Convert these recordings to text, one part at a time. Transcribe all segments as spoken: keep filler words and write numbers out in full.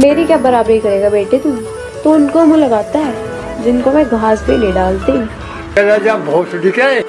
मेरी क्या बराबरी करेगा बेटे तुम, तो उनको मुँह लगाता है जिनको मैं घास पे ले डालती हूँ। राजा बहुत दिखा है।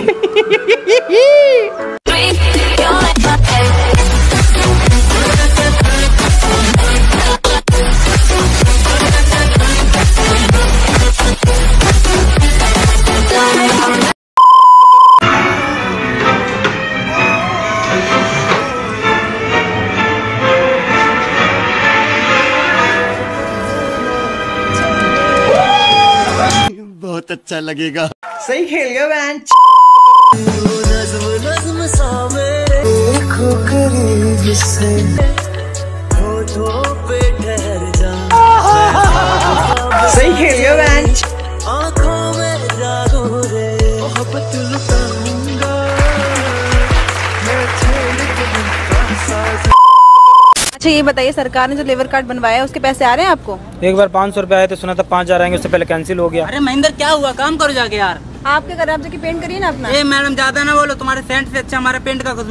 बहुत अच्छा लगेगा। सही खेल गया बैंच। सही खेल गया बैंच। अच्छा ये बताइए, सरकार ने जो लेबर कार्ड बनवाया है उसके पैसे आ रहे हैं आपको? एक बार पाँच सौ रुपए आए थे, सुना था पाँच हजार आएंगे, उससे पहले कैंसिल हो गया। अरे महेंद्र क्या हुआ, काम करो जाके यार। आप क्या कर रहे हैं, आप जाके पेंट करिए ना अपना। ए मैडम ज्यादा ना बोलो, तुम्हारे सेंट से अच्छा हमारे पेंट का कुछ।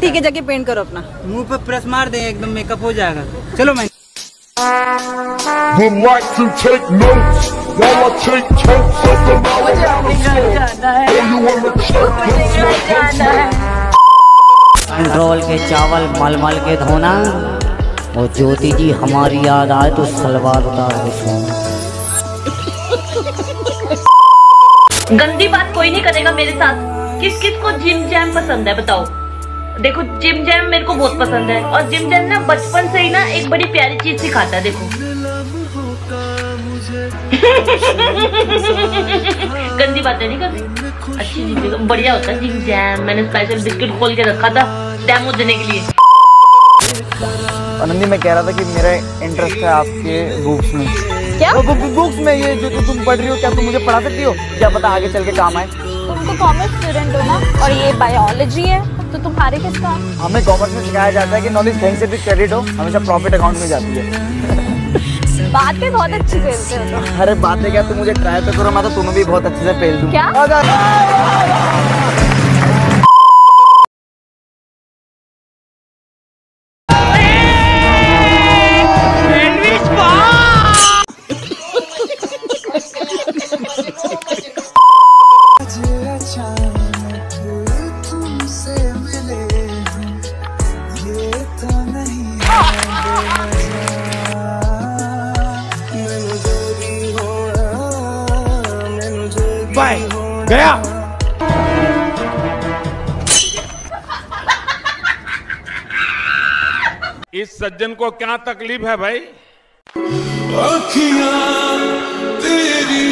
ठीक है जाके पेंट करो अपना, मुँह पर प्रेस मार दे, एकदम मेकअप हो जाएगा। चलो मैं कंट्रोल के चावल मलमल के धोना, और ज्योति जी हमारी याद आए तो सलवार उतार के सोना। गंदी बात कोई नहीं करेगा मेरे साथ। किस किस को जिम जैम पसंद है बताओ? देखो जिम जैम मेरे को बहुत पसंद है, और जिम जैम ना बचपन से ही ना एक बड़ी प्यारी चीज सिखाता है। देखो गंदी बातें नहीं करती, अच्छी चीज बढ़िया होता है जिम जैम। मैंने स्पेशल बिस्किट खोल के रखा था डेमो देने के लिए। आनंदी मैं कह रहा था कि मेरा इंटरेस्ट है आपके बुक्स में। क्या बुक्स में? ये जो तुम पढ़ रही हो, क्या तुम मुझे पढ़ा सकती हो? क्या पता आगे चल के काम आए। तुम तो कॉमर्स स्टूडेंट हो ना, और ये बायोलॉजी है, तो तुम्हारे किस काम? हमें कॉमर्स में सिखाया जाता है कि नॉलेज कहीं से भी क्रेडिट हो, हमेशा प्रॉफिट अकाउंट में जाती है। बातें बहुत अच्छी खेलते हो। अरे बातें क्या, तुम मुझे ट्राई तो करो, मैं तो तुम्हें भी बहुत अच्छे से फेल दूँ। क्या गया इस सज्जन को क्या तकलीफ है भाई? तेरी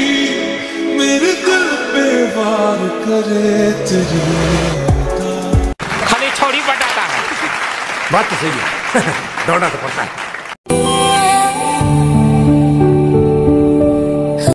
मेरे दिल पे वार करे तेरी, खाली छोड़ी बटाता है। बात तो सही है, दौड़ा तो पड़ता है।